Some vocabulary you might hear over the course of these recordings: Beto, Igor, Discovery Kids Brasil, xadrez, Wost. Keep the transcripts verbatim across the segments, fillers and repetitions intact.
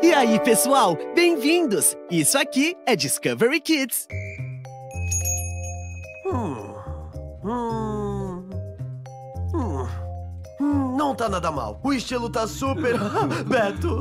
E aí, pessoal? Bem-vindos! Isso aqui é Discovery Kids. Hum, hum, hum, hum, não tá nada mal. O estilo tá super... Beto!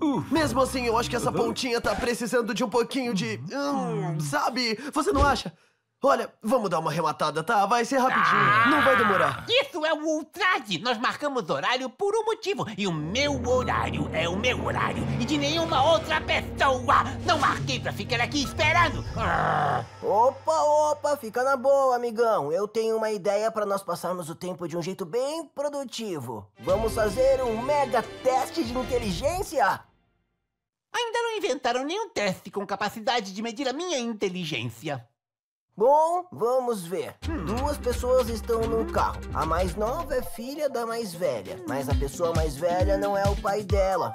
Uh. Mesmo assim, eu acho que essa pontinha tá precisando de um pouquinho de... Hum, sabe? Você não acha? Olha, vamos dar uma rematada, tá? Vai ser rapidinho, ah, não vai demorar. Isso é um ultraje! Nós marcamos horário por um motivo. E o meu horário é o meu horário. E de nenhuma outra pessoa. Não marquei pra ficar aqui esperando. Ah. Opa, opa, fica na boa, amigão. Eu tenho uma ideia pra nós passarmos o tempo de um jeito bem produtivo. Vamos fazer um mega teste de inteligência? Ainda não inventaram nenhum teste com capacidade de medir a minha inteligência. Bom, vamos ver. Hum. Duas pessoas estão num carro. A mais nova é filha da mais velha, mas a pessoa mais velha não é o pai dela.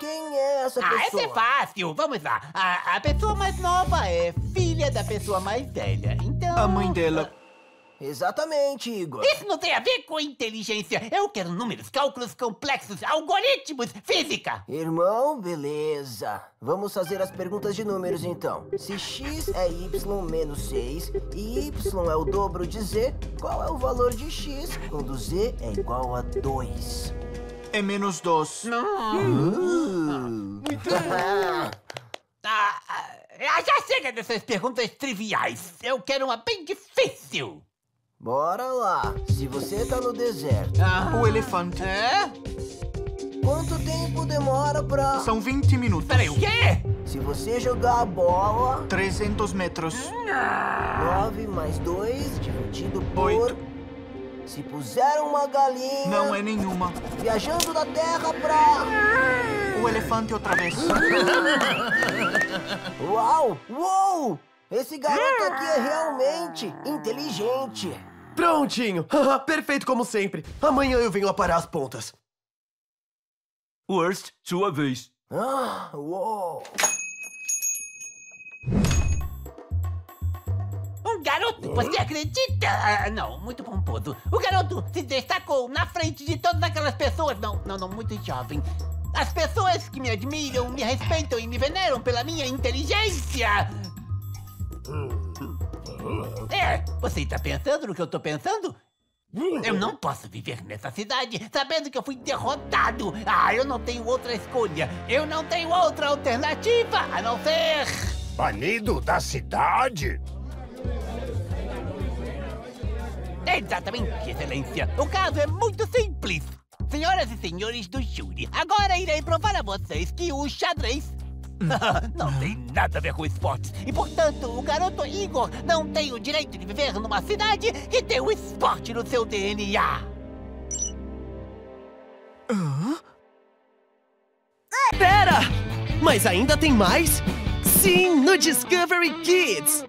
Quem é essa ah, pessoa? Ah, essa é fácil. Vamos lá. A, a pessoa mais nova é filha da pessoa mais velha, então... A mãe dela. Exatamente, Igor. Isso não tem a ver com inteligência. Eu quero números, cálculos complexos, algoritmos, física. Irmão, beleza. Vamos fazer as perguntas de números, então. Se x é y menos seis e y é o dobro de z, qual é o valor de x quando z é igual a dois? É menos dois. Não. Uh. ah, já chega dessas perguntas triviais. Eu quero uma bem difícil. Bora lá. Se você tá no deserto... Ah, o elefante. É? Quanto tempo demora pra... São vinte minutos. Peraí, o quê? Se você jogar a bola... trezentos metros. Ah. nove mais dois dividido por... oito. Se puser uma galinha... Não é nenhuma. Viajando da terra pra... Ah. O elefante outra vez. Uau! Uou! Esse garoto aqui é realmente inteligente. Prontinho! Perfeito como sempre. Amanhã eu venho aparar as pontas. Wost, sua vez. Ah, uou. Um garoto, você acredita? Ah, não, muito pomposo. O garoto se destacou na frente de todas aquelas pessoas. Não, não, não, muito jovem. As pessoas que me admiram, me respeitam e me veneram pela minha inteligência. É, você tá pensando no que eu tô pensando? Eu não posso viver nessa cidade sabendo que eu fui derrotado. Ah, eu não tenho outra escolha. Eu não tenho outra alternativa a não ser... Banido da cidade? Exatamente, excelência. O caso é muito simples. Senhoras e senhores do júri, agora irei provar a vocês que o xadrez... não tem nada a ver com esportes. E, portanto, o garoto Igor não tem o direito de viver numa cidade que tem o esporte no seu D N A. Hã? Pera! Mas ainda tem mais? Sim, no Discovery Kids!